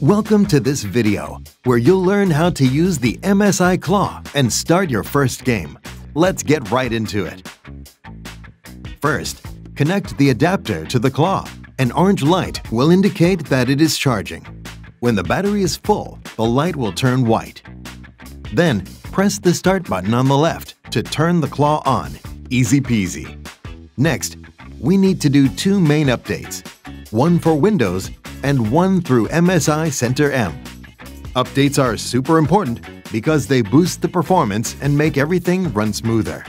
Welcome to this video, where you'll learn how to use the MSI Claw and start your first game. Let's get right into it. First, connect the adapter to the Claw. An orange light will indicate that it is charging. When the battery is full, the light will turn white. Then, press the start button on the left to turn the Claw on. Easy peasy. Next, we need to do two main updates, one for Windows and one through MSI Center M. Updates are super important because they boost the performance and make everything run smoother.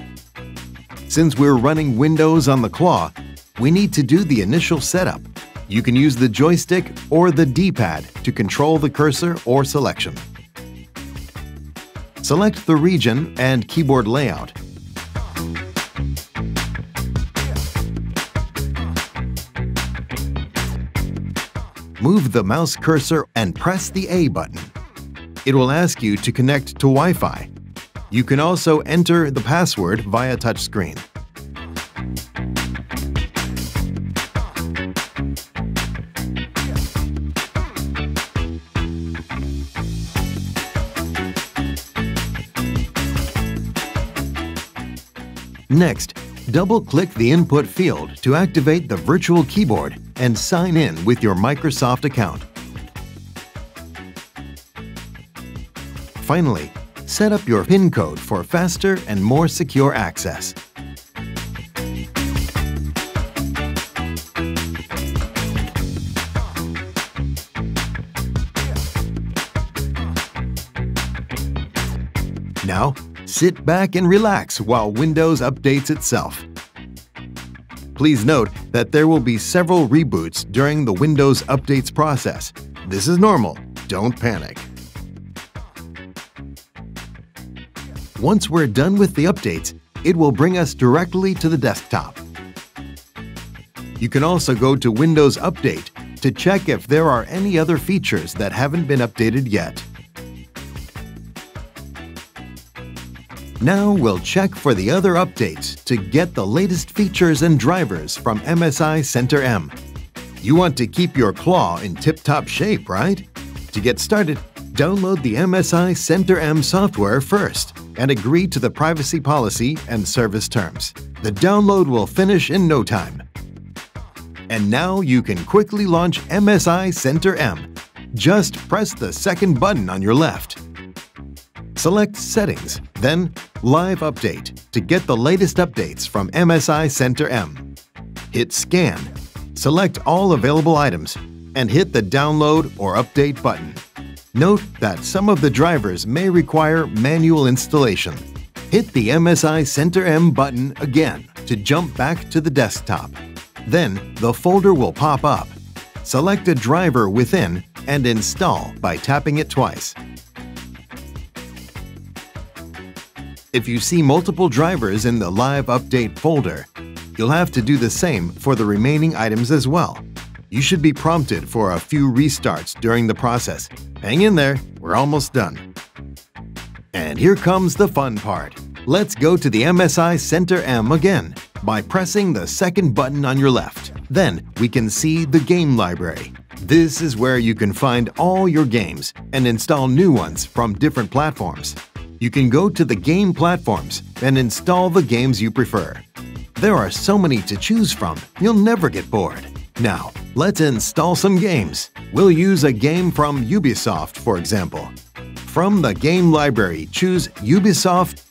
Since we're running Windows on the Claw, we need to do the initial setup. You can use the joystick or the D-pad to control the cursor or selection. Select the region and keyboard layout. Move the mouse cursor and press the A button. It will ask you to connect to Wi-Fi. You can also enter the password via touchscreen. Next, double-click the input field to activate the virtual keyboard and sign in with your Microsoft account. Finally, set up your PIN code for faster and more secure access. Now, sit back and relax while Windows updates itself. Please note that there will be several reboots during the Windows updates process. This is normal, don't panic. Once we're done with the updates, it will bring us directly to the desktop. You can also go to Windows Update to check if there are any other features that haven't been updated yet. Now we'll check for the other updates to get the latest features and drivers from MSI Center M. You want to keep your Claw in tip-top shape, right? To get started, download the MSI Center M software first and agree to the privacy policy and service terms. The download will finish in no time. And now you can quickly launch MSI Center M. Just press the second button on your left. Select Settings, then Live Update to get the latest updates from MSI Center M. Hit Scan, select all available items, and hit the Download or Update button. Note that some of the drivers may require manual installation. Hit the MSI Center M button again to jump back to the desktop. Then the folder will pop up. Select a driver within and install by tapping it twice. If you see multiple drivers in the Live Update folder, you'll have to do the same for the remaining items as well. You should be prompted for a few restarts during the process. Hang in there, we're almost done. And here comes the fun part. Let's go to the MSI Center M again by pressing the second button on your left. Then we can see the game library. This is where you can find all your games and install new ones from different platforms. You can go to the game platforms and install the games you prefer. There are so many to choose from, you'll never get bored. Now, let's install some games. We'll use a game from Ubisoft, for example. From the game library, choose Ubisoft.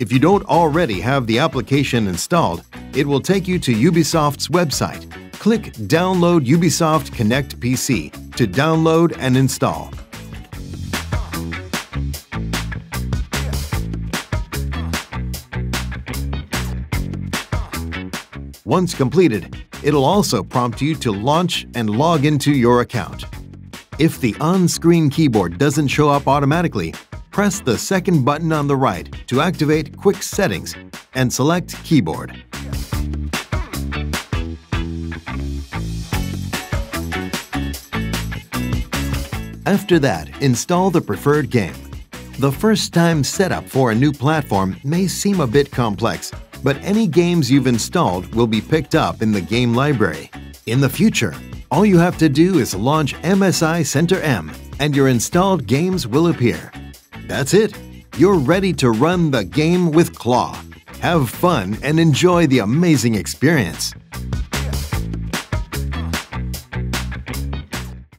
If you don't already have the application installed, it will take you to Ubisoft's website. Click Download Ubisoft Connect PC to download and install. Once completed, it'll also prompt you to launch and log into your account. If the on-screen keyboard doesn't show up automatically, press the second button on the right to activate Quick Settings and select Keyboard. After that, install the preferred game. The first time setup for a new platform may seem a bit complex, but any games you've installed will be picked up in the game library. In the future, All you have to do is launch MSI Center M and your installed games will appear. That's it. You're ready to run the game with Claw. Have fun and enjoy the amazing experience.